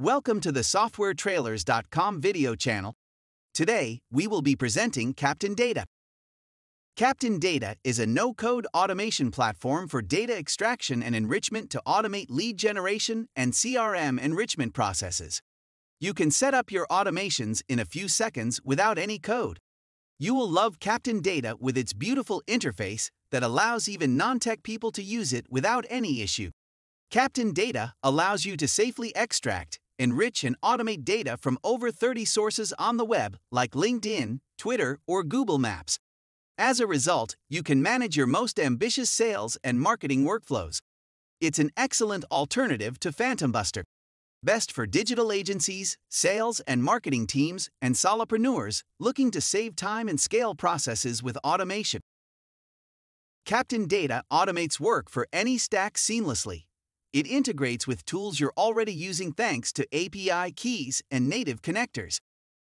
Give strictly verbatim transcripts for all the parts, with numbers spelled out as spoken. Welcome to the Software Trailers dot com video channel. Today, we will be presenting Captain Data. Captain Data is a no-code automation platform for data extraction and enrichment to automate lead generation and C R M enrichment processes. You can set up your automations in a few seconds without any code. You will love Captain Data with its beautiful interface that allows even non-tech people to use it without any issue. Captain Data allows you to safely extract, enrich and automate data from over thirty sources on the web like LinkedIn, Twitter or Google Maps. As a result, you can manage your most ambitious sales and marketing workflows. It's an excellent alternative to PhantomBuster. Best for digital agencies, sales and marketing teams, and solopreneurs looking to save time and scale processes with automation. Captain Data automates work for any stack seamlessly. It integrates with tools you're already using thanks to A P I keys and native connectors.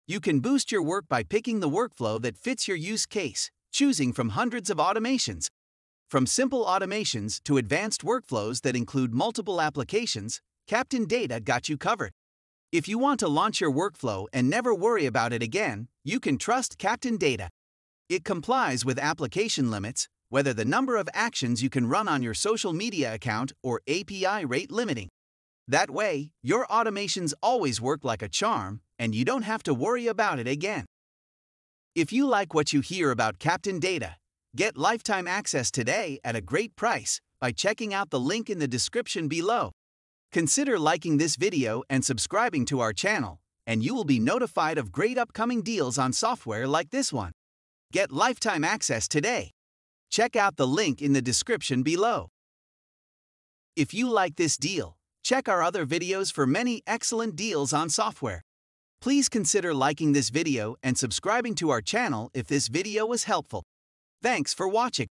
You can boost your work by picking the workflow that fits your use case, choosing from hundreds of automations. From simple automations to advanced workflows that include multiple applications, Captain Data got you covered. If you want to launch your workflow and never worry about it again, you can trust Captain Data. It complies with application limits, whether the number of actions you can run on your social media account or A P I rate limiting. That way, your automations always work like a charm, and you don't have to worry about it again. If you like what you hear about Captain Data, get lifetime access today at a great price by checking out the link in the description below. Consider liking this video and subscribing to our channel, and you will be notified of great upcoming deals on software like this one. Get lifetime access today. Check out the link in the description below. If you like this deal, check our other videos for many excellent deals on software. Please consider liking this video and subscribing to our channel if this video was helpful. Thanks for watching.